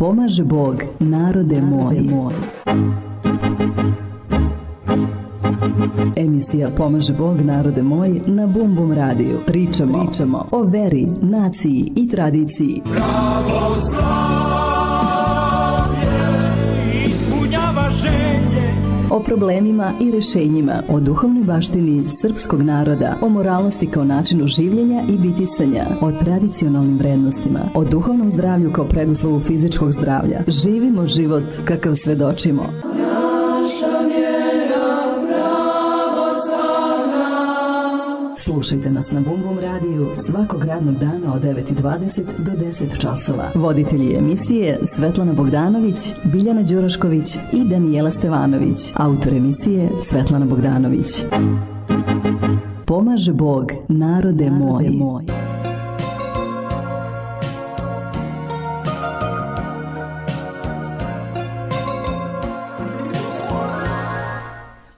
Pomaže Bog narode moj. Emisija Pomaže Bog narode moj na Bum Bum Radiju. Pričamo o veri, naciji i tradiciji. O problemima i rešenjima, o duhovnoj baštini srpskog naroda, o moralnosti kao načinu življenja i bitisanja, o tradicionalnim vrednostima, o duhovnom zdravlju kao preduslovu fizičkog zdravlja. Živimo život kakav svedočimo. Slušajte nas na Bum Bum Radiju svakog radnog dana od 9:20 do 10 časova. Voditelji emisije Svetlana Bogdanović, Biljana Đurašković i Danijela Stevanović. Autor emisije Svetlana Bogdanović. Pomaže Bog narode moj.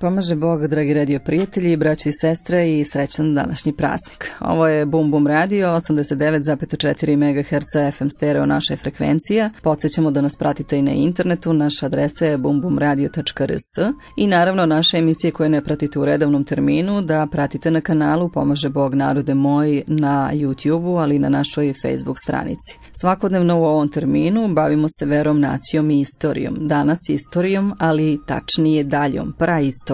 Pomaže Bog, dragi radio prijatelji, braće i sestre, i srećan današnji praznik. Ovo je Bum Bum Radio, 89,4 MHz FM stereo naše frekvencija. Podsećamo da nas pratite i na internetu, naša adresa je bumbumradio.rs i naravno naše emisije koje ne pratite u redovnom terminu, da pratite na kanalu Pomaže Bog narode moj na YouTube-u, ali i na našoj Facebook stranici. Svakodnevno u ovom terminu bavimo se verom, nacijom i istorijom. Danas istorijom, ali tačnije daljom, praistorijom.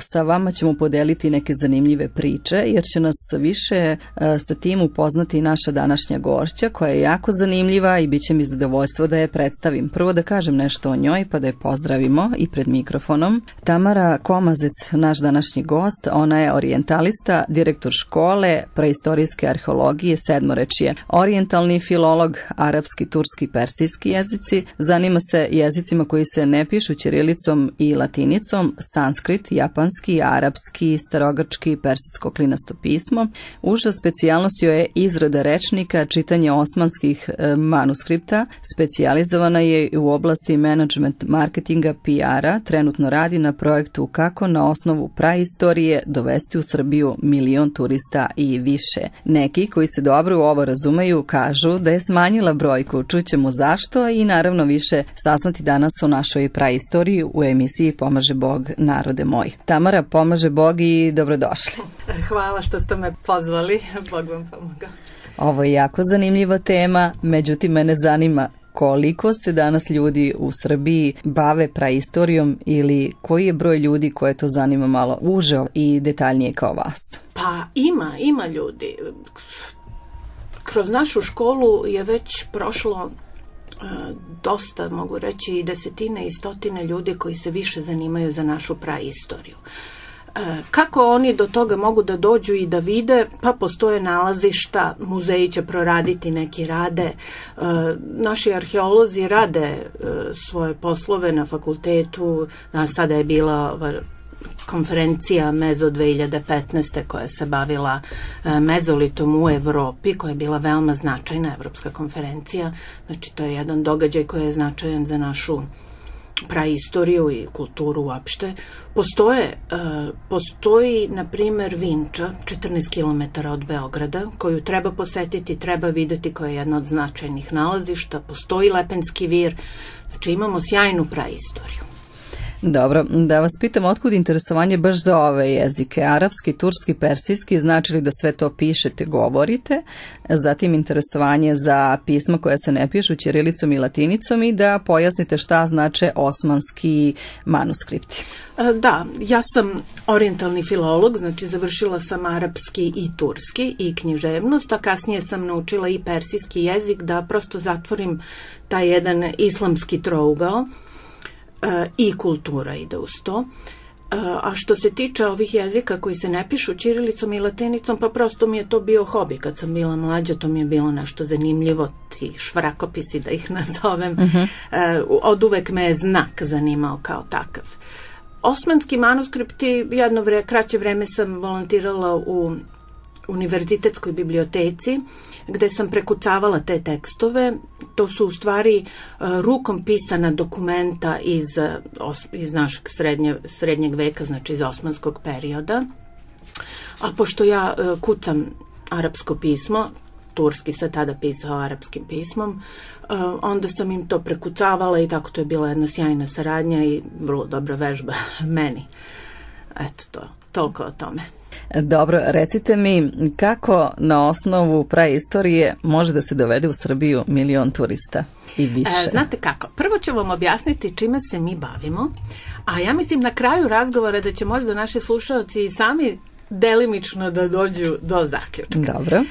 Sa vama ćemo podeliti neke zanimljive priče, jer će nas više sa tim upoznati naša današnja gošća, koja je jako zanimljiva i bit će mi zadovoljstvo da je predstavim. Prvo da kažem nešto o njoj, pa da je pozdravimo i pred mikrofonom. Tamara Komazec, naš današnji gost, ona je orijentalista, direktor škole preistorijske arheologije Semorečje, orijentalni filolog, arapski, turski, persijski jezici, zanima se jezicima koji se ne pišu ćirilicom i latinicom, sanskritom, japanski, arapski, starogrčki, persijsko klinasto pismo. Uža specijalnost joj je izrada rečnika, čitanje osmanskih manuskripta. Specijalizovana je u oblasti menadžment marketinga, PR-a. Trenutno radi na projektu kako na osnovu praistorije dovesti u Srbiju 1.000.000 turista i više. Neki koji se dobro u ovo razumeju kažu da je smanjila brojku. Čućemo zašto i naravno više saznati danas o našoj praistoriji u emisiji Pomaže Bog narode moj. Tamara, pomaže Bog i dobrodošli. Hvala što ste me pozvali, Bog vam pomogao. Ovo je jako zanimljiva tema, međutim mene zanima koliko se danas ljudi u Srbiji bave praistorijom ili koji je broj ljudi koje to zanima malo uže i detaljnije kao vas? Pa ima ljudi. Kroz našu školu je već prošlo dosta, mogu reći, i desetine i stotine ljudi koji se više zanimaju za našu praistoriju. Kako oni do toga mogu da dođu i da vide? Pa postoje nalazišta, muzeji će proraditi, neki rade. Naši arheolozi rade svoje poslove na fakultetu. Sada je bila konferencija Mezo 2015. koja se bavila mezolitom u Evropi, koja je bila veoma značajna evropska konferencija. Znači, to je jedan događaj koji je značajan za našu praistoriju i kulturu uopšte. Postoji, na primer, Vinča, 14 km od Beograda, koju treba posetiti, treba videti, koja je jedna od značajnih nalazišta. Postoji Lepenski vir. Znači, imamo sjajnu praistoriju. Dobro, da vas pitam, otkud interesovanje baš za ove jezike? Arapski, turski, persijski, znači li da sve to pišete, govorite? Zatim interesovanje za pisma koja se ne pišu ćirilicom i latinicom i da pojasnite šta znače osmanski manuskripti. Da, ja sam orijentalni filolog, znači završila sam arapski i turski i književnost, a kasnije sam naučila i persijski jezik da prosto zatvorim taj jedan islamski trougao. I kultura ide uz to. A što se tiče ovih jezika koji se ne pišu ćirilicom i latinicom, pa prosto mi je to bio hobi. Kad sam bila mlađa, to mi je bilo nešto zanimljivo, ti švrakopisi da ih nazovem. Od uvek me je znak zanimao kao takav. Osmanski manuskripti, jedno kraće vreme sam volontirala u univerzitetskoj biblioteci, gde sam prekucavala te tekstove. To su u stvari rukom pisana dokumenta iz našeg srednjeg veka, znači iz osmanskog perioda. A pošto ja kucam arapsko pismo, turski se tada pisao arapskim pismom. Onda sam im to prekucavala i tako to je bila jedna sjajna saradnja i vrlo dobra vežba meni. Eto to, toliko o tome. Dobro, recite mi kako na osnovu praistorije može da se dovede u Srbiju milion turista i više? Znate kako, prvo ću vam objasniti čime se mi bavimo, a ja mislim na kraju razgovora da će možda naši slušalci sami delimično da dođu do zaključka. Dobro.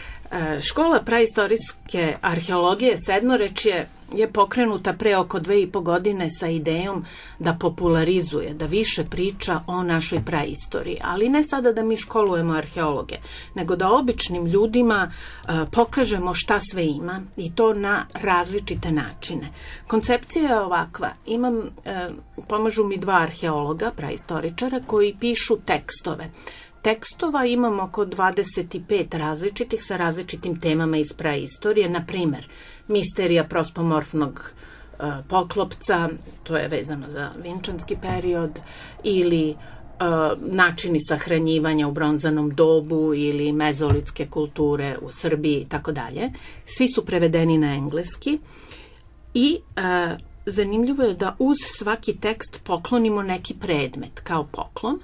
Škola praistorijske arheologije Sedmorečje je pokrenuta pre oko 2,5 godine sa idejom da popularizuje, da više priča o našoj praistoriji, ali ne sada da mi školujemo arheologe, nego da običnim ljudima pokažemo šta sve ima i to na različite načine. Koncepcija je ovakva, pomažu mi 2 arheologa, praistoričara koji pišu tekstove. Tekstova imamo oko 25 različitih sa različitim temama iz praistorije, na primer misterija prospomorfnog poklopca, to je vezano za vinčanski period, ili načini sahranjivanja u bronzanom dobu ili mezolitske kulture u Srbiji i tako dalje. Svi su prevedeni na engleski i zanimljivo je da uz svaki tekst poklonimo neki predmet kao poklon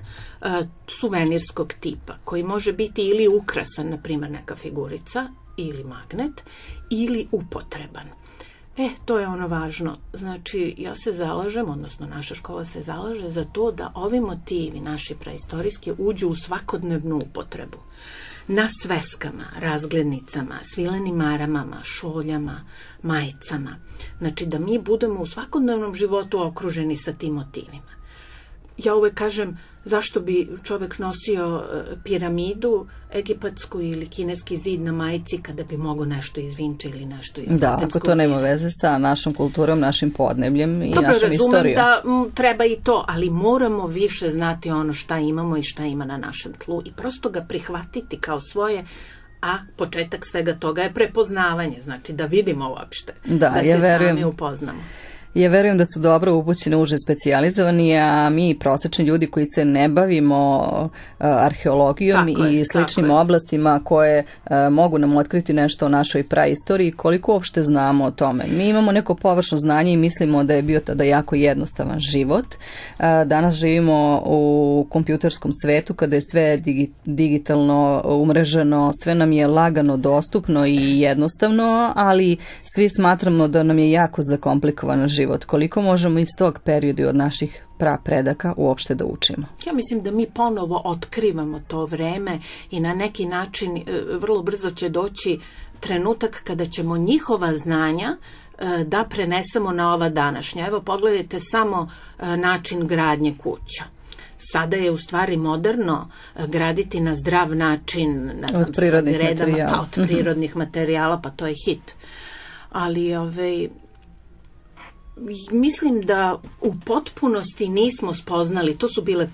suvenirskog tipa koji može biti ili ukrasan, na primjer neka figurica ili magnet, ili upotreban. To je ono važno. Znači, ja se zalažem, odnosno naša škola se zalaže za to da ovi motivi naši praistorijski uđu u svakodnevnu upotrebu. Na sveskama, razglednicama, svilenim maramama, šoljama, majicama. Znači da mi budemo u svakodnevnom životu okruženi sa tim motivima. Ja uvek kažem zašto bi čovek nosio piramidu egipatsku ili kineski zid na majici kada bi mogo nešto iz Vinče ili nešto iz Atenskog. Da, ako to nema veze sa našom kulturom, našim podnebljem i našom istorijom. Dobro, razumem da treba i to, ali moramo više znati ono šta imamo i šta ima na našem tlu i prosto ga prihvatiti kao svoje, a početak svega toga je prepoznavanje, znači da vidimo uopšte, da se sami upoznamo. Ja verujem da su dobro upućene, uže specijalizovani, a mi prosječni ljudi koji se ne bavimo arheologijom i sličnim oblastima koje mogu nam otkriti nešto o našoj praistoriji, koliko uopšte znamo o tome. Mi imamo neko površno znanje i mislimo da je bio tada jako jednostavan život. Danas živimo u kompjuterskom svetu kada je sve digitalno umreženo, sve nam je lagano dostupno i jednostavno, ali svi smatramo da nam je jako zakomplikovan život. Koliko možemo iz tog perioda od naših prapredaka uopšte da učimo? Ja mislim da mi ponovo otkrivamo to vreme i na neki način vrlo brzo će doći trenutak kada ćemo njihova znanja da prenesemo na ova današnja. Evo pogledajte samo način gradnje kuća. Sada je u stvari moderno graditi na zdrav način od prirodnih materijala, pa to je hit. Ali mislim da u potpunosti nismo spoznali, to su bile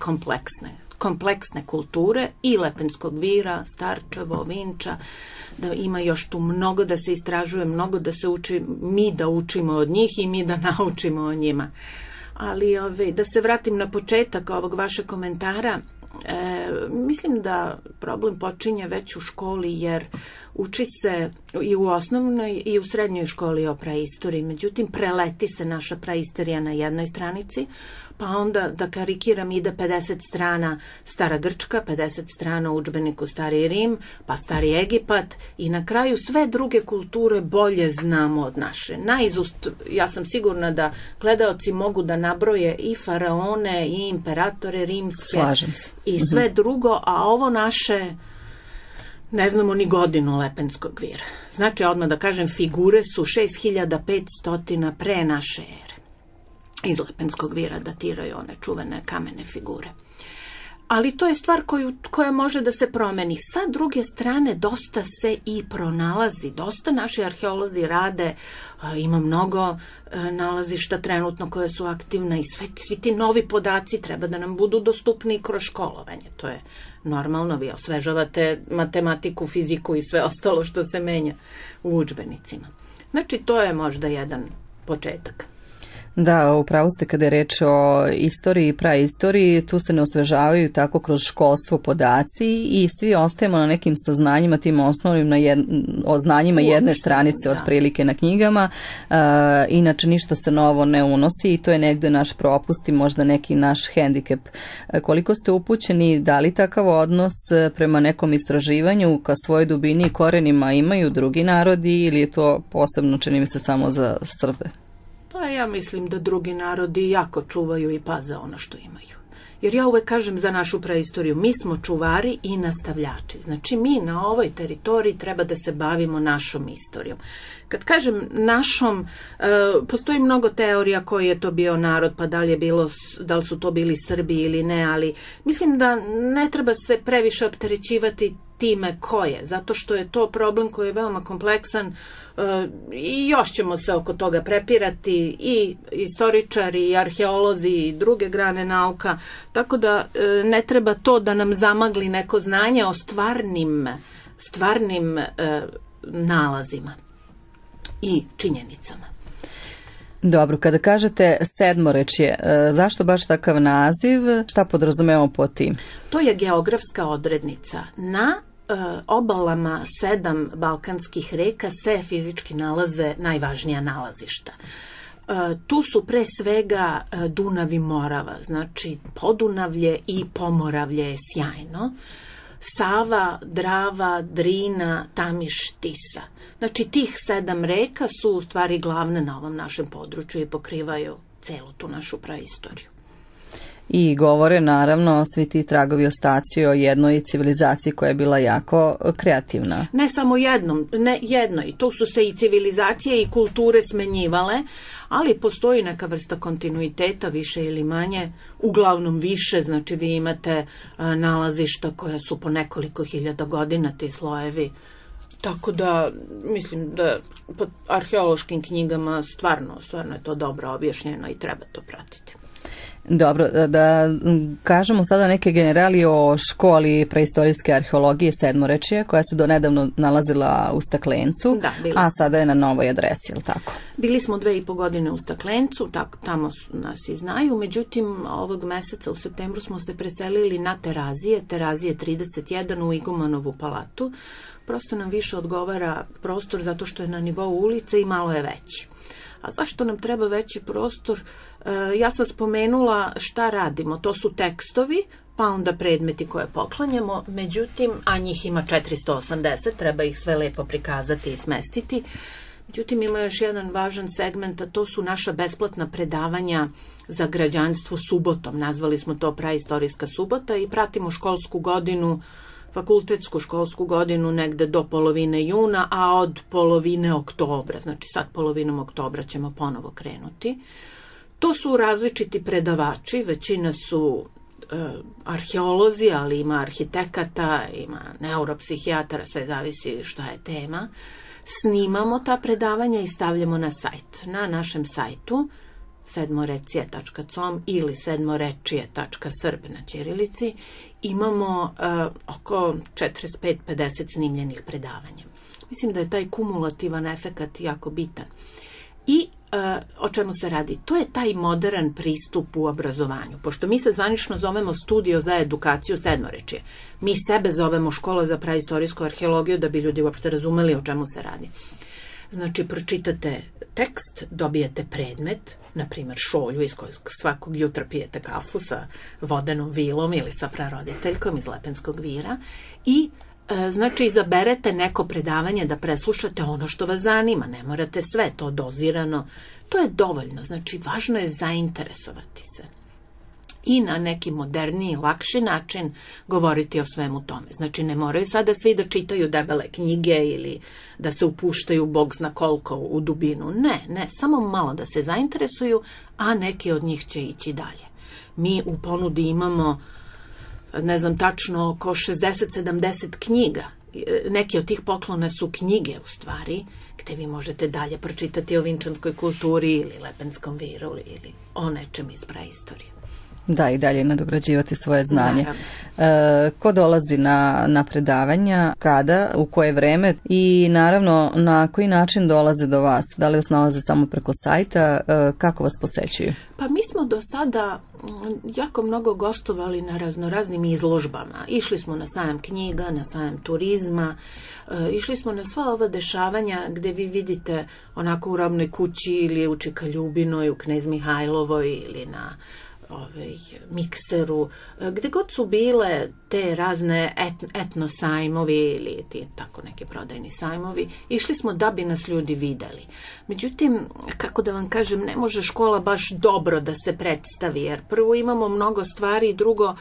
kompleksne kulture i Lepenskog vira, Starčevo, Vinča, da ima još tu mnogo da se istražuje, mnogo da se uči, mi da učimo od njih i mi da naučimo o njima. Ali da se vratim na početak ovog vašeg komentara, mislim da problem počinje već u školi jer uči se i u osnovnoj i u srednjoj školi o praistoriji, međutim preleti se naša praistorija na jednoj stranici, pa onda da karikiram ide 50 strana stara Grčka, 50 strana u udžbeniku Stari Rim, pa Stari Egipat i na kraju sve druge kulture bolje znamo od naše. Naizust, ja sam sigurna da gledaoci mogu da nabroje i faraone i imperatore rimske i sve drugo, a ovo naše ne znamo ni godinu Lepenskog vira. Znači, odmah da kažem, figure su 6500 pre naše ere. Iz Lepenskog vira datiraju one čuvene kamene figure. Ali to je stvar koja može da se promeni. Sa druge strane, dosta se i pronalazi. Dosta naši arheolozi rade, ima mnogo nalazišta trenutno koje su aktivna i svi ti novi podaci treba da nam budu dostupni kroz školovanje. To je normalno, vi osvežavate matematiku, fiziku i sve ostalo što se menja u udžbenicima. Znači, to je možda jedan početak. Da, upravo ste kada je reč o istoriji i praistoriji, tu se ne osvežavaju tako kroz školstvo podaci i svi ostajemo na nekim saznanjima, tim osnovnim o znanjima jedne stranice otprilike na knjigama, inače ništa se novo ne unosi i to je negde naš propust i možda neki naš hendikep. Koliko ste upućeni, da li takav odnos prema nekom istraživanju ka svojoj dubini i korenima imaju drugi narodi ili je to posebno, čini mi se, samo za Srbe? Pa ja mislim da drugi narodi jako čuvaju i paze ono što imaju. Jer ja uvek kažem za našu praistoriju, mi smo čuvari i nastavljači. Znači mi na ovoj teritoriji treba da se bavimo našom istorijom. Kad kažem našom, postoji mnogo teorija koji je to bio narod, pa da li su to bili Srbi ili ne, ali mislim da ne treba se previše opterećivati time ko je, zato što je to problem koji je veoma kompleksan i još ćemo se oko toga prepirati i istoričari i arheolozi i druge grane nauka, tako da ne treba to da nam zamagli neko znanje o stvarnim nalazima i činjenicama. Dobro, kada kažete Sedmorečje, zašto baš takav naziv? Šta podrazumevamo po tim? To je geografska odrednica. Na obalama 7 balkanskih reka se fizički nalaze najvažnija nalazišta. Tu su pre svega Dunav i Morava, znači Podunavlje i Pomoravlje je sjajno. Sava, Drava, Drina, Tamiš, Tisa. Znači tih 7 reka su u stvari glavne na ovom našem području i pokrivaju celu tu našu praistoriju. I govore naravno svi ti tragovi ostaci o jednoj civilizaciji koja je bila jako kreativna. Ne samo jednoj, tu su se i civilizacije i kulture smenjivale, ali postoji neka vrsta kontinuiteta više ili manje, uglavnom više, znači vi imate nalazišta koja su po nekoliko hiljada godina ti slojevi. Tako da, mislim da po arheološkim knjigama stvarno je to dobro objašnjeno i treba to pratiti. Dobro, da kažemo sada neke generalije o školi praistorijske arheologije Sedmorečje, koja se donedavno nalazila u Staklencu, a sada je na novoj adresi, je li tako? Bili smo 2,5 godine u Staklencu, tamo nas i znaju, međutim ovog meseca u septembru smo se preselili na Terazije, Terazije 31 u Igomanovu palatu. Prosto nam više odgovara prostor zato što je na nivou ulice i malo je veći. A zašto nam treba veći prostor? Ja sam spomenula šta radimo. To su tekstovi, pa onda predmeti koje poklanjamo. Međutim, a njih ima 480, treba ih sve lepo prikazati i smestiti. Međutim, ima još jedan važan segment, a to su naša besplatna predavanja za građanstvo subotom. Nazvali smo to praistorijska subota i pratimo školsku godinu, fakultetsku školsku godinu negde do polovine juna, a od polovine oktobra, znači sad polovinom oktobra ćemo ponovo krenuti. To su različiti predavači, većina su arheolozi, ali ima arhitekata, ima neuropsihijatara, sve zavisi šta je tema. Snimamo ta predavanja i stavljamo na sajt. Na našem sajtu semorecije.com ili semorecije.srb na ćirilici imamo oko 45-50 snimljenih predavanja. Mislim da je taj kumulativan efekat jako bitan. I o čemu se radi? To je taj modern pristup u obrazovanju. Pošto mi se zvanično zovemo Studio za edukaciju Sedmorečje. Mi sebe zovemo Škola za praistorijsku arheologiju da bi ljudi uopšte razumeli o čemu se radi. Znači, pročitate tekst, dobijete predmet, naprimjer šolju iz kojeg svakog jutra pijete kafu sa vodenom vilom ili sa praroditeljkom iz Lepenskog vira i znači izaberete neko predavanje da preslušate ono što vas zanima, ne morate sve to dozirano, to je dovoljno, znači važno je zainteresovati se i na neki moderniji, lakši način govoriti o svemu tome. Znači, ne moraju sada svi da čitaju debele knjige ili da se upuštaju bog zna koliko u dubinu. Ne, samo malo da se zainteresuju, a neki od njih će ići dalje. Mi u ponudi imamo, ne znam tačno, oko 60-70 knjiga. Neki od tih poklona su knjige, u stvari, gde vi možete dalje pročitati o vinčanskoj kulturi ili Lepenskom viru ili o nečem iz praistorije. Da, i dalje nadograđivati svoje znanje. Ko dolazi na predavanja, kada, u koje vreme i naravno na koji način dolaze do vas? Da li vas nalaze samo preko sajta? Kako vas posećuju? Pa mi smo do sada jako mnogo gostovali na raznoraznim izložbama. Išli smo na sajam knjiga, na sajam turizma, išli smo na sva ova dešavanja gde vi vidite onako u Robnoj kući ili u Čika Ljubinoj, u Knez Mihajlovoj ili na mikseru, gde god su bile te razne etno sajmovi ili ti tako neki prodajni sajmovi, išli smo da bi nas ljudi videli. Međutim, kako da vam kažem, ne može škola baš dobro da se predstavi, jer prvo imamo mnogo stvari, drugo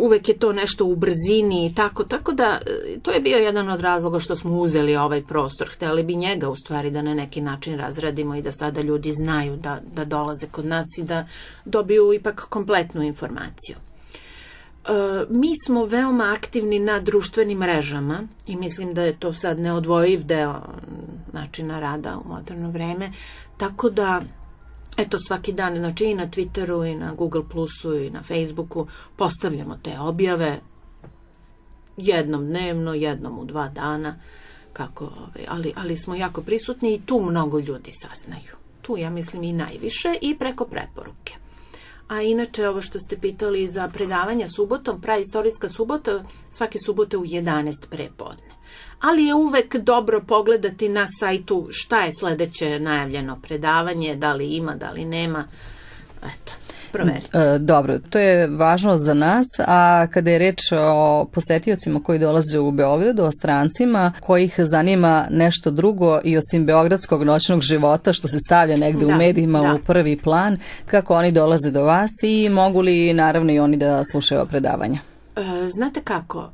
uvek je to nešto u brzini i tako da to je bio jedan od razloga što smo uzeli ovaj prostor. Hteli bi njega u stvari da na neki način razradimo i da sada ljudi znaju da dolaze kod nas i da dobiju ipak kompletnu informaciju. Mi smo veoma aktivni na društvenim mrežama i mislim da je to sad neodvojiv deo načina rada u moderno vreme, tako da eto, svaki dan, znači i na Twitteru, i na Google Plusu, i na Facebooku postavljamo te objave jednom dnevno, jednom u 2 dana, ali smo jako prisutni i tu mnogo ljudi saznaju. Tu, ja mislim, i najviše i preko preporuke. A inače, ovo što ste pitali za predavanja subotom, praistorijska subota, svake subote u 11 prepodne. Ali je uvek dobro pogledati na sajtu šta je sledeće najavljeno predavanje, da li ima, da li nema. Eto, proverite. Dobro, to je važno za nas, a kada je reč o posetiocima koji dolaze u Beograd, o strancima kojih zanima nešto drugo i osim beogradskog noćnog života što se stavlja negde u medijima u prvi plan, kako oni dolaze do vas i mogu li naravno i oni da slušaju predavanja? Znate kako?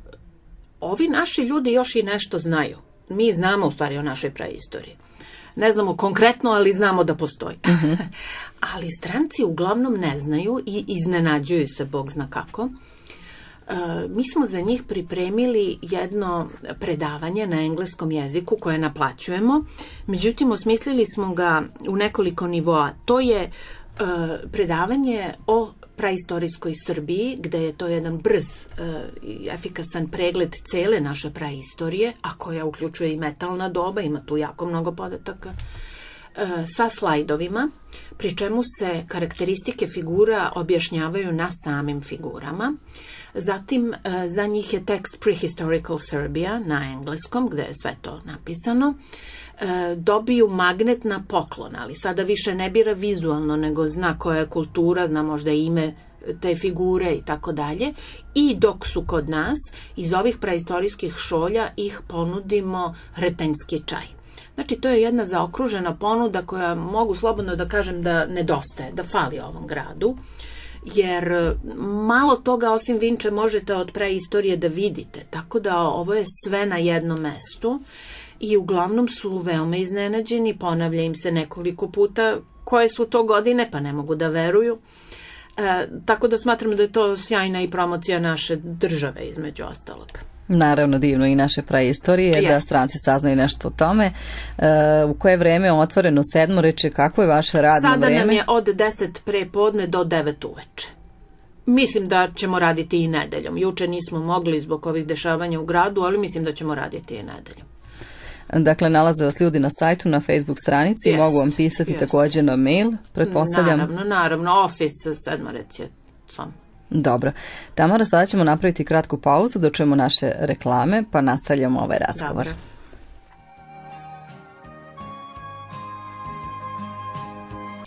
Ovi naši ljudi još i nešto znaju. Mi znamo u stvari o našoj praistoriji. Ne znamo konkretno, ali znamo da postoji. Ali stranci uglavnom ne znaju i iznenađuju se, Bog zna kako. Mi smo za njih pripremili jedno predavanje na engleskom jeziku koje naplaćujemo. Međutim, osmislili smo ga u nekoliko nivoa. To je predavanje o praistorijskoj Srbiji, gde je to jedan brz i efikasan pregled cele naše praistorije, a koja uključuje i metalna doba, ima tu jako mnogo podataka, sa slajdovima, pri čemu se karakteristike figura objašnjavaju na samim figurama. Zatim, za njih je tekst Prehistorical Serbia na engleskom, gde je sve to napisano. Dobiju magnet na poklon, ali sada više ne bira vizualno, nego zna koja je kultura, zna možda ime te figure i tako dalje. I dok su kod nas, iz ovih praistorijskih šolja ih ponudimo retenjski čaj. Znači, to je jedna zaokružena ponuda koja mogu slobodno da kažem da nedostaje, da fali ovom gradu, jer malo toga osim Vinče možete od preistorije da vidite, tako da ovo je sve na jednom mestu. I uglavnom su veoma iznenađeni, ponavlja im se nekoliko puta koje su to godine, pa ne mogu da veruju. Tako da smatram da je to sjajna i promocija naše države, između ostalog. Naravno, divno i naše praistorije, da stranci saznaju nešto o tome. U koje vreme je otvoreno Sedmorečje, kako je vaše radno vreme? Sada nam je od 10 prepodne do 9 uveče. Mislim da ćemo raditi i nedeljom. Juče nismo mogli zbog ovih dešavanja u gradu, ali mislim da ćemo raditi i nedeljom. Dakle, nalaze vas ljudi na sajtu, na Facebook stranici, mogu vam pisati takođe na mail, pretpostavljam. Naravno, office semorecije.com. Dobro. Tamara, sada ćemo napraviti kratku pauzu, da čujemo naše reklame, pa nastavljamo ovaj razgovor. Dobro.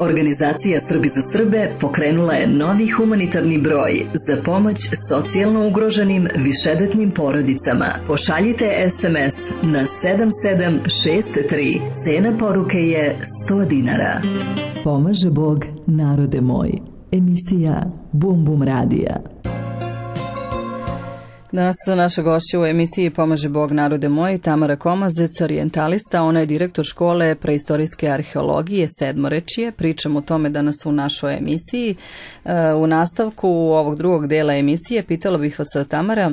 Organizacija Srbi za Srbe pokrenula je novi humanitarni broj za pomoć socijalno ugroženim višedetnim porodicama. Pošaljite SMS na 7763. Cena poruke je 100 dinara. Pomaže Bog narode moj. Emisija Bum Bum Radija. Danas naša gošća u emisiji Pomaže Bog narode moj, Tamara Komazec, orijentalista, ona je direktor škole preistorijske arheologije Sedmorečje. Pričamo o tome danas u našoj emisiji. U nastavku ovog drugog dela emisije pitala bih vas, Tamara,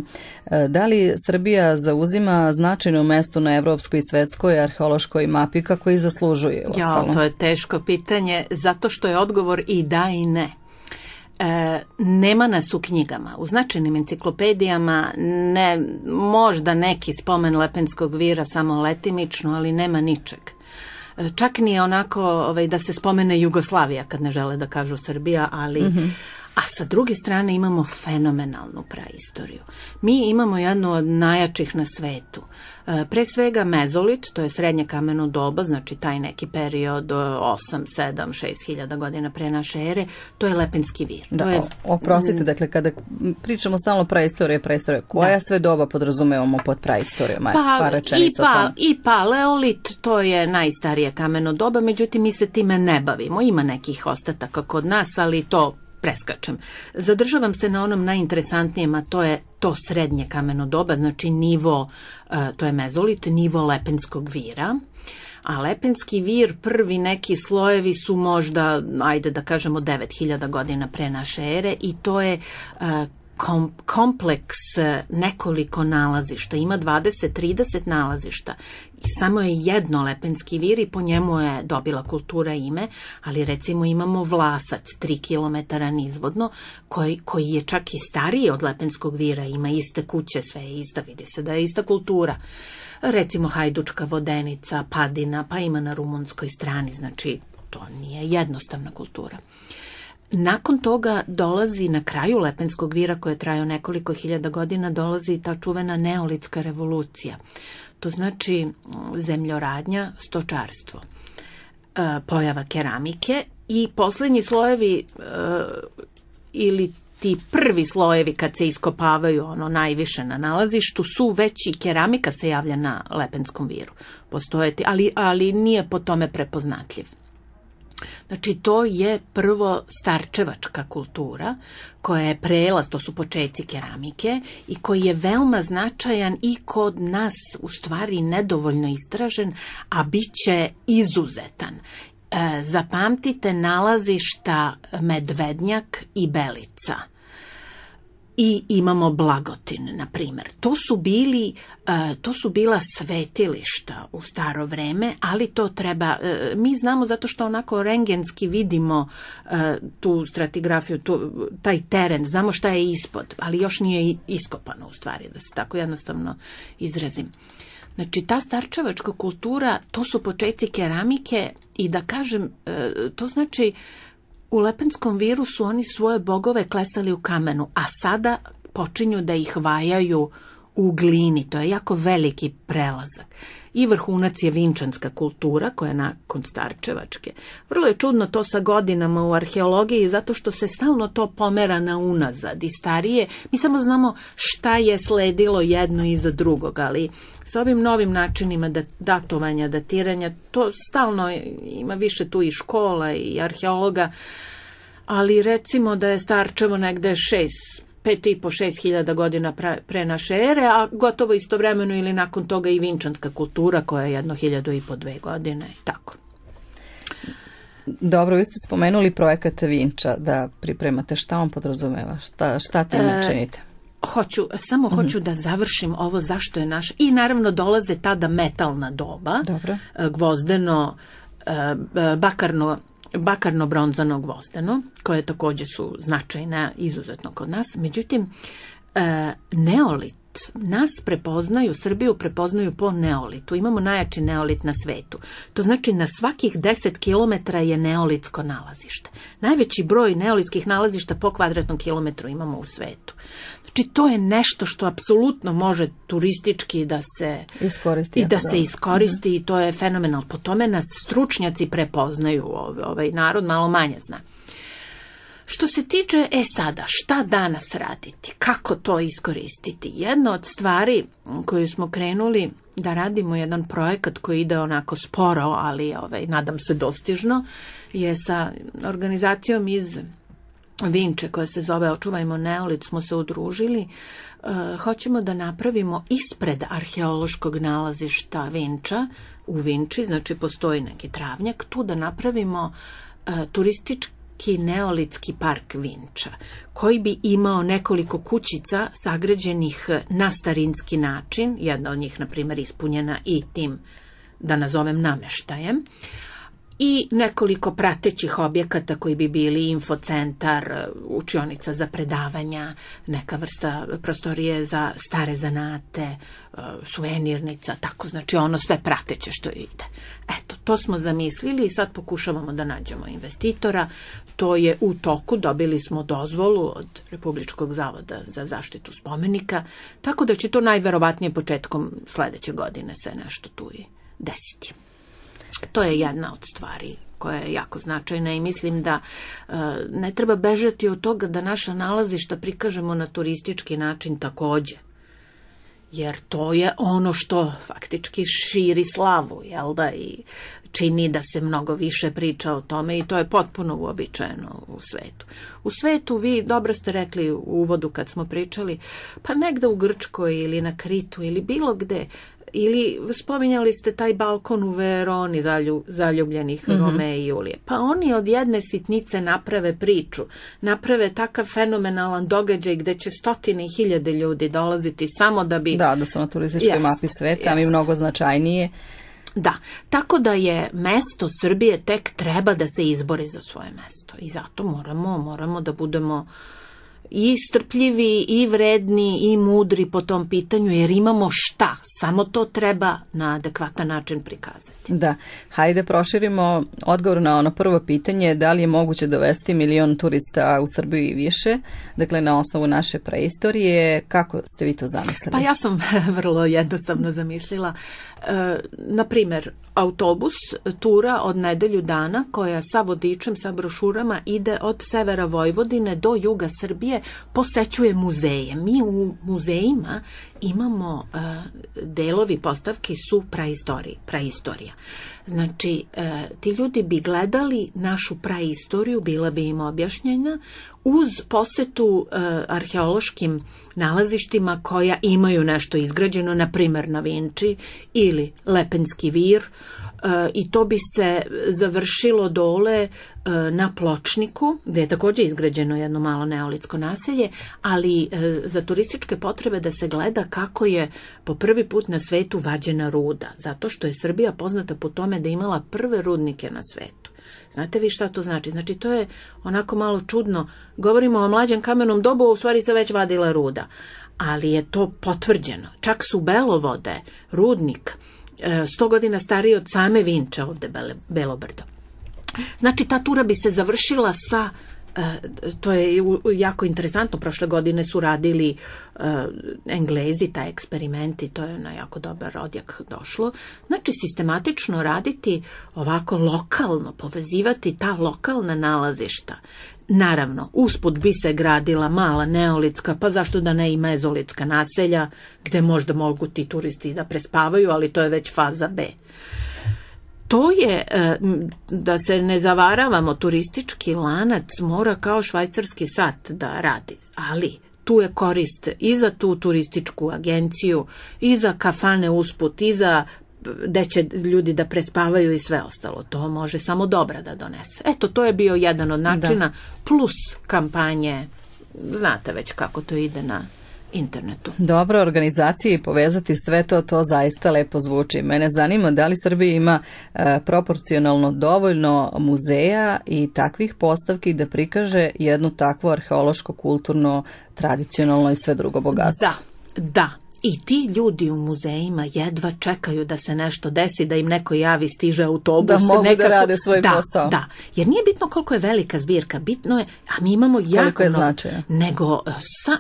da li Srbija zauzima značajno mesto na evropskoj i svetskoj arheološkoj mapi kako i zaslužuje? To je teško pitanje, zato što je odgovor i da i ne. Nema nas u knjigama, u značajnim enciklopedijama, ne, možda neki spomen Lepenskog vira samo letimično, ali nema ničeg. Čak nije onako da se spomene Jugoslavija kad ne žele da kažu Srbija, ali... Mm-hmm. A sa druge strane imamo fenomenalnu praistoriju. Mi imamo jednu od najjačih na svetu. Pre svega mezolit, to je srednje kameno doba, znači taj neki period 8, 7, 6 hiljada godina pre naše ere, to je Lepenski vir. Da, to je... Oprostite, dakle, kada pričamo stalno praistorije, koja da. Sve doba podrazumevamo pod praistorijom? I paleolit, to je najstarije kameno doba, međutim mi se time ne bavimo. Ima nekih ostataka kod nas, ali to... preskačem. Zadržavam se na onom najinteresantnijem, a to je to srednje kameno doba, znači nivo, to je mezolit, nivo Lepenskog vira. A Lepenski vir, prvi neki slojevi su možda, ajde da kažemo, 9.000 godina pre naše ere i to je kompleks nekoliko nalazišta. Ima 20-30 nalazišta. Samo je jedno Lepenski vir i po njemu je dobila kultura ime, ali recimo imamo Vlasac, 3 kilometara nizvodno, koji je čak i stariji od Lepenskog vira, ima iste kuće, sve je ista, vidi se da je ista kultura. Recimo Hajdučka, Vodenica, Padina, pa ima na rumunskoj strani, znači to nije jednostavna kultura. Nakon toga dolazi na kraju Lepenskog vira, koja je trajao nekoliko hiljada godina, dolazi ta čuvena neolitska revolucija. To znači zemljoradnja, stočarstvo, pojava keramike i posljednji slojevi ili ti prvi slojevi kad se iskopavaju ono najviše na nalazištu su već i keramika se javlja na Lepenskom viru. Postoje ti, ali nije po tome prepoznatljiv. Znači, to je prvo starčevačka kultura koja je prelaz, to su počeci keramike i koji je veoma značajan i kod nas u stvari nedovoljno istražen, a bit će izuzetan. Zapamtite nalazišta Medvednjak i Belica. I imamo Blagotin, na primjer. To su bila svetilišta u staro vreme, ali to treba... Mi znamo zato što onako rengenski vidimo tu stratigrafiju, taj teren, znamo šta je ispod, ali još nije iskopano u stvari, da se tako jednostavno izrazim. Znači, ta starčevačka kultura, to su počeci keramike i da kažem, to znači... U Lepenskom viru su oni svoje bogove klesali u kamenu, a sada počinju da ih vajaju u glini. To je jako veliki prelazak. I vrhunac je vinčanska kultura, koja je nakon starčevačke. Vrlo je čudno to sa godinama u arheologiji, zato što se stalno to pomera na unazad i starije. Mi samo znamo šta je sledilo jedno iza drugog, ali sa ovim novim načinima datovanja, datiranja, to stalno ima više tu i škola i arheologa, ali recimo da je Starčevo negde 5.500-6.000 godina pre naše ere, a gotovo istovremeno ili nakon toga i vinčanska kultura koja je 1.500-2.000 godine i tako. Dobro, vi ste spomenuli projekat Vinča da pripremate. Šta on podrazumeva? Šta ti načinite? Hoću da završim ovo zašto je naš... I naravno dolaze tada metalna doba, dobro. Gvozdeno, bakarno-bronzano gvozdeno, koje također su značajna izuzetno kod nas. Međutim, neolit, nas prepoznaju, Srbiju prepoznaju po neolitu. Imamo najjači neolit na svetu. To znači na svakih 10 kilometra je neolitsko nalazište. Najveći broj neolitskih nalazišta po kvadratnom kilometru imamo u svetu. Znači, to je nešto što apsolutno može turistički da se iskoristi, i to je fenomenal. Po tome nas stručnjaci prepoznaju, ovaj narod malo manje zna. Što se tiče, sada, šta danas raditi, kako to iskoristiti? Jedna od stvari koju smo krenuli da radimo, jedan projekat koji ide onako sporo, ali nadam se dostižno, je sa organizacijom iz Vinče koja se zove Očuvajmo neolit, smo se udružili. Hoćemo da napravimo ispred arheološkog nalazišta Vinča, u Vinči, znači postoji neki travnjak, tu da napravimo turistički neolitski park Vinča, koji bi imao nekoliko kućica sagrađenih na starinski način, jedna od njih, na primjer, ispunjena i tim, da nazovem, nameštajem. i nekoliko pratećih objekata koji bi bili infocentar, učionica za predavanja, neka vrsta prostorije za stare zanate, suvenirnica, tako, znači ono sve prateće što ide. Eto, to smo zamislili i sad pokušavamo da nađemo investitora. To je u toku, dobili smo dozvolu od Republičkog zavoda za zaštitu spomenika, tako da će to najverovatnije početkom sledeće godine se nešto tu i desiti. To je jedna od stvari koja je jako značajna i mislim da ne treba bežati od toga da naša nalazišta prikažemo na turistički način takođe. Jer to je ono što faktički širi slavu, jel da, i čini da se mnogo više priča o tome i to je potpuno uobičajeno u svetu. U svetu, vi dobro ste rekli u uvodu kad smo pričali, pa negde u Grčkoj ili na Kritu ili bilo gde, ili spominjali ste taj balkon u Veroni zaljubljenih Romee i Julije. Pa oni od jedne sitnice naprave priču, naprave takav fenomenalan događaj gde će stotine i hiljade ljudi dolaziti samo da bi... Da, da su na turističkoj mapi sveta, ali mnogo značajnije. Da, tako da je mesto Srbije tek treba da se izbori za svoje mesto i zato moramo da budemo i strpljivi, i vredni, i mudri po tom pitanju, jer imamo šta, samo to treba na adekvatan način prikazati. Da, hajde proširimo odgovor na ono prvo pitanje, da li je moguće dovesti 1 milion turista u Srbiju i više, dakle na osnovu naše preistorije, kako ste vi to zamislili? Pa ja sam vrlo jednostavno zamislila, naprimer, autobus tura od nedelju dana koja sa vodičem, sa brošurama ide od severa Vojvodine do juga Srbije, posećuje muzeje. Mi u muzejima imamo delovi postavki su praistorija. Znači, ti ljudi bi gledali našu praistoriju, bila bi im objašnjena, uz posetu arheološkim nalazištima koja imaju nešto izgrađeno, na primer na Vinči ili Lepenski vir, i to bi se završilo dole na Pločniku, gde je takođe izgrađeno jedno malo neolitsko naselje, ali za turističke potrebe da se gleda kako je po prvi put na svetu vađena ruda, zato što je Srbija poznata po tome da je imala prve rudnike na svetu. Znate vi šta to znači? Znači, to je onako malo čudno. Govorimo o mlađem kamenom dobu, u stvari se već vadila ruda, ali je to potvrđeno. Čak su Belo Vode, rudnik, 100 godina stariji od same Vinča, ovde Belobrdo. Znači, ta tura bi se završila sa, to je jako interesantno, prošle godine su radili Englezi, taj eksperiment, i to je na jako dobar odjak došlo. Znači, sistematično raditi ovako lokalno, povezivati ta lokalna nalazišta. Naravno, usput bi se gradila mala neolitska, pa zašto da ne i mezolitska naselja, gde možda mogu ti turisti da prespavaju, ali to je već faza B. To je, da se ne zavaravamo, turistički lanac mora kao švajcarski sat da radi, ali tu je korist i za tu turističku agenciju, i za kafane usput, i za gde će ljudi da prespavaju i sve ostalo. To može samo dobra da donese. Eto, to je bio jedan od načina, plus kampanje, znate već kako to ide na internetu. Dobro, organizacije i povezati sve to, to zaista lepo zvuči. Mene zanima da li Srbija ima proporcionalno dovoljno muzeja i takvih postavki da prikaže jednu takvu arheološko, kulturno, tradicionalno i sve drugo bogatstvo. Da. I ti ljudi u muzejima jedva čekaju da se nešto desi, da im neko javi, stiže autobus. Da mogu da rade svoj posao. Da, jer nije bitno koliko je velika zbirka, bitno je, a mi imamo jako... Koliko je značaja. Nego,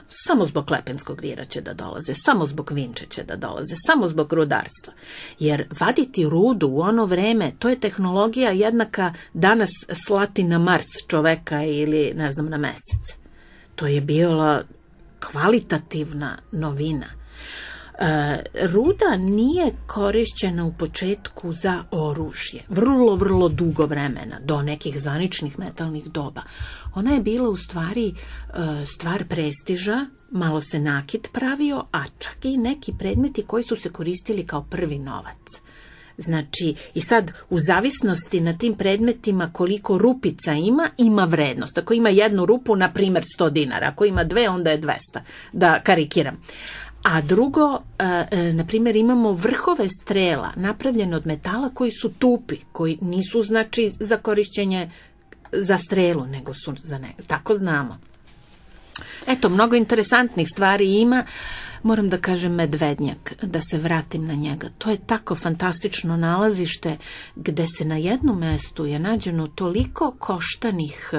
samo zbog Lepenskog vira će da dolaze, samo zbog Vinče će da dolaze, samo zbog rudarstva. Jer vaditi rudu u ono vreme, to je tehnologija jednaka danas slati na Mars čoveka ili, ne znam, na Mesec. To je bila kvalitativna novina. Ruda nije korišćena u početku za oružje, vrlo dugo vremena, do nekih zvaničnih metalnih doba. Ona je bila u stvari stvar prestiža, malo se nakit pravio, a čak i neki predmeti koji su se koristili kao prvi novac. Znači, i sad u zavisnosti na tim predmetima koliko rupica ima, ima vrednost. Ako ima jednu rupu, na primer 100 dinara, ako ima 2, onda je 200, da karikiram. A drugo, na primjer, imamo vrhove strela napravljene od metala koji su tupi, koji nisu znači za korišćenje za strelu, nego su za ne, tako znamo. Eto, mnogo interesantnih stvari ima. Moram da kažem Medvednjak, da se vratim na njega. To je tako fantastično nalazište gde se na jednom mestu je nađeno toliko koštanih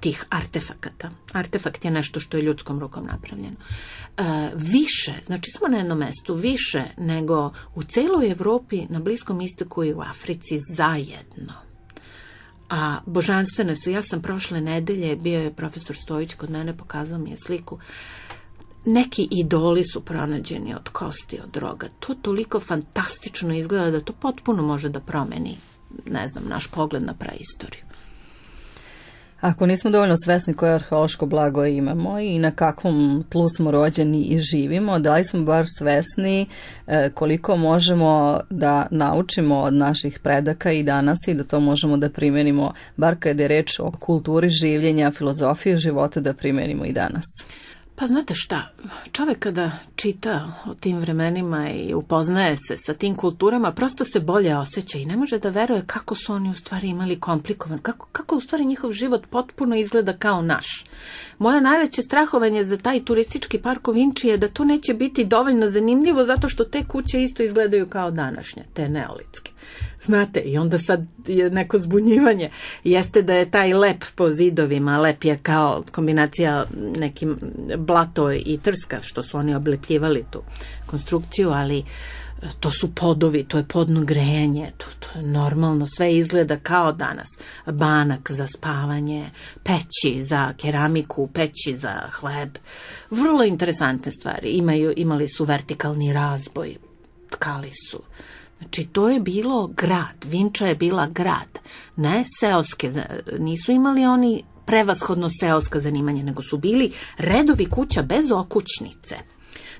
tih artefakata. Artefakt je nešto što je ljudskom rukom napravljeno. Više, znači samo na jednom mestu, više nego u celoj Evropi, na Bliskom istoku i u Africi zajedno. A božanstvene su. Ja sam prošle nedelje, bio je profesor Stojić kod mene, pokazao mi je sliku. Neki idoli su pronađeni od kosti, od roga. To toliko fantastično izgleda da to potpuno može da promeni, ne znam, naš pogled na praistoriju. Ako nismo dovoljno svesni koje arheološko blago imamo i na kakvom tlu smo rođeni i živimo, da li smo bar svesni koliko možemo da naučimo od naših predaka i danas i da to možemo da primenimo, bar kada je reč o kulturi življenja, filozofiji života, da primenimo i danas? Pa znate šta, čovek kada čita o tim vremenima i upoznaje se sa tim kulturama, prosto se bolje osjeća i ne može da veruje kako su oni u stvari imali komplikovan, kako u stvari njihov život potpuno izgleda kao naš. Moje najveće strahovanje za taj turistički park u Vinči je da to neće biti dovoljno zanimljivo zato što te kuće isto izgledaju kao današnje, te neolitske. Znate, i onda sad je neko zbunjivanje. Jeste da je taj lep po zidovima, lep je kao kombinacija nekim blato i trska, što su oni oblepljivali tu konstrukciju, ali to su podovi, to je podno grejanje, to je normalno, sve izgleda kao danas. Banak za spavanje, peći za keramiku, peći za hleb. Vrlo interesantne stvari. Imali su vertikalni razboj, tkali su. Znači, to je bilo grad, Vinča je bila grad, ne seoske, nisu imali oni prevashodno seoska zanimanja, nego su bili redovi kuća bez okućnice,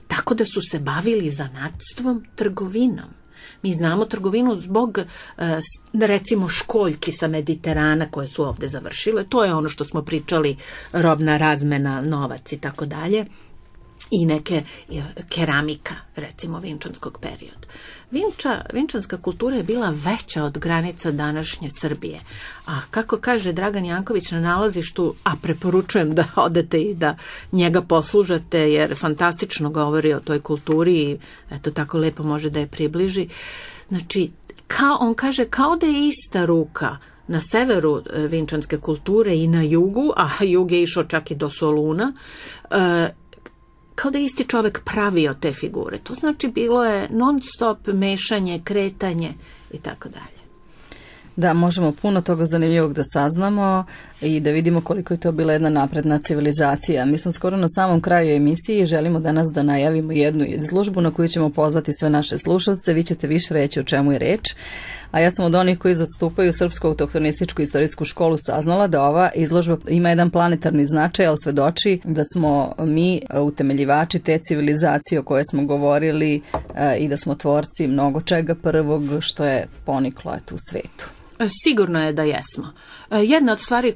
tako da su se bavili zanatstvom, trgovinom. Mi znamo trgovinu zbog, recimo, školjki sa Mediterana koje su ovde završile, to je ono što smo pričali, robna razmena, novac i tako dalje. I neke keramika, recimo, vinčanskog perioda. Vinčanska kultura je bila veća od granica današnje Srbije. A kako kaže Dragan Janković na nalazištu, a preporučujem da odete i da njega poslušate, jer fantastično govori o toj kulturi i eto tako lepo može da je približi. Znači, on kaže kao da je ista ruka na severu vinčanske kulture i na jugu, a jug je išao čak i do Soluna, kao da je isti čovek pravio te figure. To znači bilo je non stop mešanje, kretanje i tako dalje. Da, možemo puno toga zanimljivog da saznamo i da vidimo koliko je to bila jedna napredna civilizacija. Mi smo skoro na samom kraju emisije i želimo danas da najavimo jednu izložbu na koju ćemo pozvati sve naše slušalce. Vi ćete više reći o čemu je reč. A ja sam od onih koji zastupaju Srpsku autohtonističku istorijsku školu saznala da ova izložba ima jedan planetarni značaj, ali svedoči da smo mi utemeljivači te civilizacije o kojoj smo govorili i da smo tvorci mnogo čega prvog što je poniklo u svetu. Sigurno je da jesmo. Jedna od stvari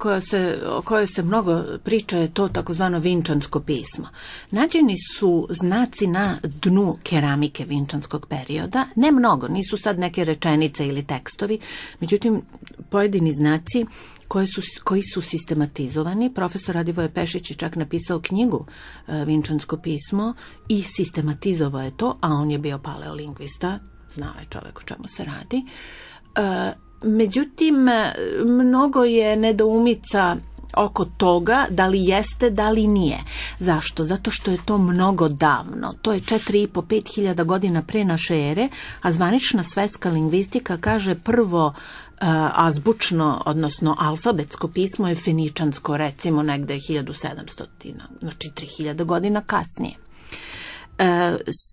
o kojoj se mnogo priča je to takozvano vinčansko pismo. Nađeni su znaci na dnu keramike vinčanskog perioda, ne mnogo, nisu sad neke rečenice ili tekstovi, međutim pojedini znaci koji su sistematizovani. Profesor Radivoje Pešić je čak napisao knjigu Vinčansko pismo i sistematizovao je to, a on je bio paleolingvista, znao je čovek o čemu se radi. Međutim, mnogo je nedoumica oko toga da li jeste, da li nije. Zašto? Zato što je to mnogo davno. To je 4.500 godina pre naše ere, a zvanična svetska lingvistika kaže prvo azbučno, odnosno alfabetsko pismo je feničansko, recimo negde 1700, znači 3000 godina kasnije.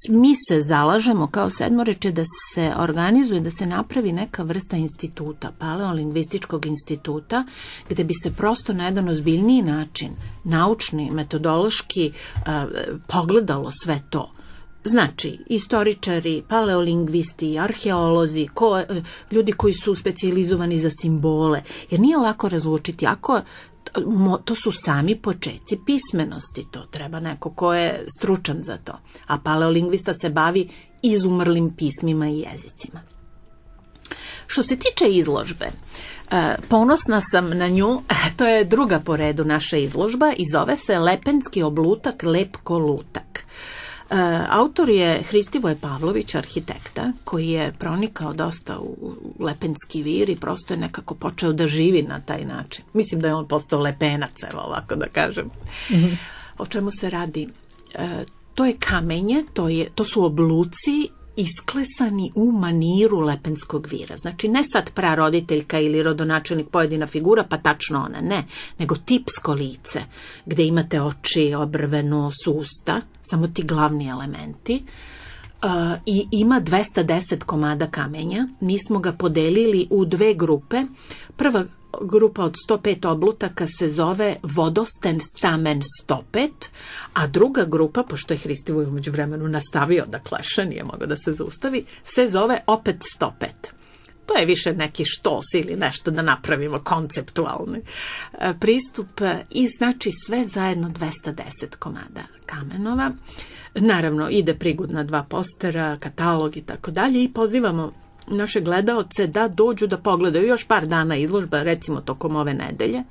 Mi se zalažemo kao Sedmorečje da se organizuje, da se napravi neka vrsta instituta, paleolingvističkog instituta, gde bi se prosto na jedan ozbiljniji način, naučni, metodološki, pogledalo sve to. Znači, istoričari, paleolingvisti, arheolozi, ljudi koji su specijalizovani za simbole, jer nije lako razlučiti. Ako to su sami počeci pismenosti, to treba neko ko je stručan za to, a paleolingvista se bavi izumrlim pismima i jezicima. Što se tiče izložbe, ponosna sam na nju, to je druga po redu naša izložba i zove se Lepenski oblutak Lepko luta. Autor je Hristivoje Pavlović, arhitekta, koji je pronikao dosta u Lepenski vir i prosto je nekako počeo da živi na taj način. Mislim da je on postao lepenac, evo ovako da kažem. O čemu se radi? To je kamenje, to su obluci isklesani u maniru Lepenskog vira. Znači, ne sad praroditeljka ili rodonačelnik pojedina figura, pa tačno ona, ne, nego tipsko lice, gde imate oči, obrve, nos, usta, samo ti glavni elementi. I ima 210 komada kamenja. Mi smo ga podelili u dve grupe. Prva grupa od 105 oblutaka se zove Vodosten stamen 105, a druga grupa, pošto je Hristivoje u međuvremenu nastavio da kleše, nije mogao da se zaustavi, se zove opet 105. To je više neki štos ili nešto da napravimo konceptualni pristup i znači sve zajedno 210 komada kamenova. Naravno ide prigodna dva postera, katalog i tako dalje i pozivamo naše gledaoce da dođu da pogledaju još par dana izložba, recimo tokom ove nedelje.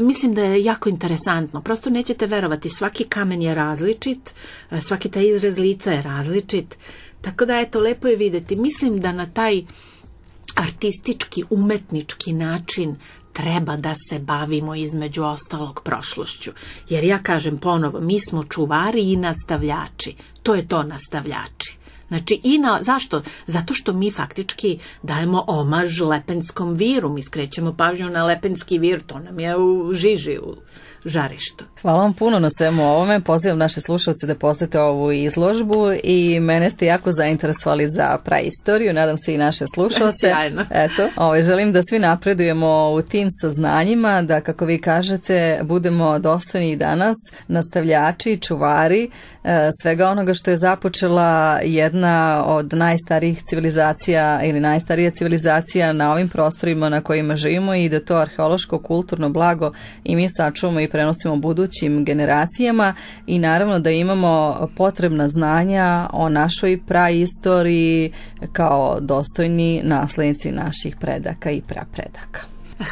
Mislim da je jako interesantno, prosto nećete verovati, svaki kamen je različit, svaki taj izraz lica je različit, tako da eto, lepo je videti. Mislim da na taj artistički, umetnički način treba da se bavimo između ostalog prošlošću. Jer ja kažem ponovo, mi smo čuvari i nastavljači, to je to nastavljači. Znači, zašto? Zato što mi faktički dajemo omaž Lepenskom viru, mi skrećemo pažnju na Lepenski vir, to nam je u žiži, u žarištu. Hvala vam puno na svemu ovome, pozivam naše slušalce da posete ovu izložbu i mene ste jako zainteresovali za praistoriju, nadam se i naše slušalce. Sjajno. Eto, želim da svi napredujemo u tim saznanjima, da kako vi kažete budemo dostojni i danas nastavljači, čuvari, svega onoga što je započela jedna od najstarijih civilizacija ili najstarija civilizacija na ovim prostorima na kojima živimo i da to arheološko, kulturno blago i mi sačuvamo i prenosimo budućim generacijama i naravno da imamo potrebna znanja o našoj praistoriji kao dostojni naslednici naših predaka i prapredaka.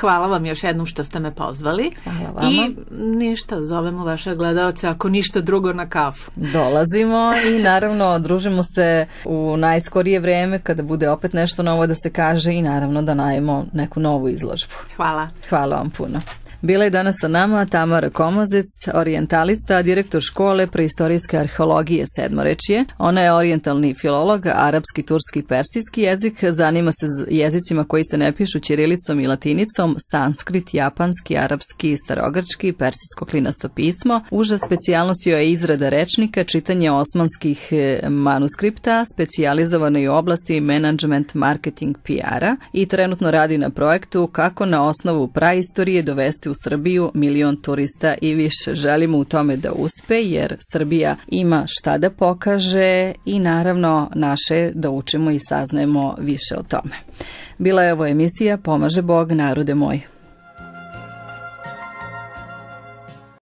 Hvala vam još jednom što ste me pozvali. Hvala vama. I ništa, zovemo vaše gledaoce, ako ništa drugo na kafu. Dolazimo i naravno družimo se u najskorije vreme kada bude opet nešto novo da se kaže i naravno da najavimo neku novu izložbu. Hvala. Hvala vam puno. Bila je danas sa nama Tamara Komazec, orijentalista, direktor škole preistorijske arheologije Semorečje. Ona je orijentalni filolog, arapski, turski i persijski jezik. Zanima se jezicima koji se ne pišu ćirilicom i latinicom, sanskrit, japanski, arapski, starogrčki, persijsko klinasto pismo. Uža specijalnost joj je izrada rečnika, čitanje osmanskih manuskripta, specijalizovana je u oblasti menadžment, marketing, PR-a i trenutno radi na projektu kako na osnovu praistorije dovesti u Srbiju 1.000.000 turista i više. Želimo u tome da uspe jer Srbija ima šta da pokaže i naravno naše da učimo i saznajemo više o tome. Bila je ovo emisija Pomaže Bog narode moj.